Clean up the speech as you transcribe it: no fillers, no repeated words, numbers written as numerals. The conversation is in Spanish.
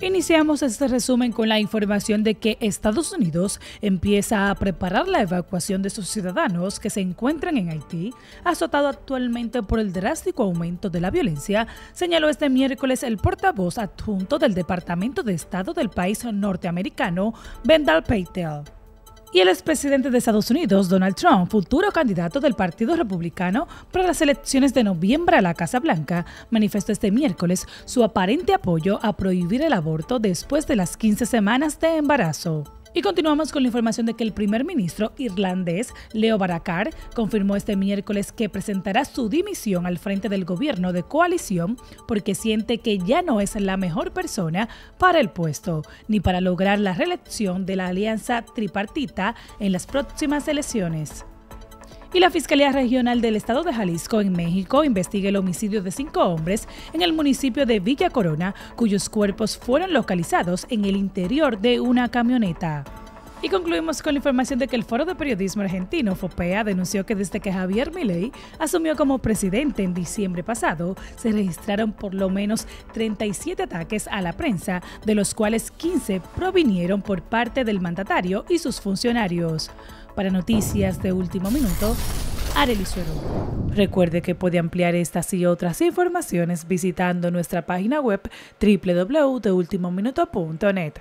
Iniciamos este resumen con la información de que Estados Unidos empieza a preparar la evacuación de sus ciudadanos que se encuentran en Haití, azotado actualmente por el drástico aumento de la violencia, señaló este miércoles el portavoz adjunto del Departamento de Estado del país norteamericano, Vedant Patel. Y el expresidente de Estados Unidos, Donald Trump, futuro candidato del Partido Republicano para las elecciones de noviembre a la Casa Blanca, manifestó este miércoles su aparente apoyo a prohibir el aborto después de las 15 semanas de embarazo. Y continuamos con la información de que el primer ministro irlandés, Leo Varadkar, confirmó este miércoles que presentará su dimisión al frente del gobierno de coalición porque siente que ya no es la mejor persona para el puesto, ni para lograr la reelección de la alianza tripartita en las próximas elecciones. Y la Fiscalía Regional del Estado de Jalisco, en México, investiga el homicidio de 5 hombres en el municipio de Villa Corona, cuyos cuerpos fueron localizados en el interior de una camioneta. Y concluimos con la información de que el Foro de Periodismo Argentino, FOPEA, denunció que desde que Javier Milei asumió como presidente en diciembre pasado, se registraron por lo menos 37 ataques a la prensa, de los cuales 15 provinieron por parte del mandatario y sus funcionarios. Para Noticias de Último Minuto, Areli Suero. Recuerde que puede ampliar estas y otras informaciones visitando nuestra página web www.deultimominuto.net.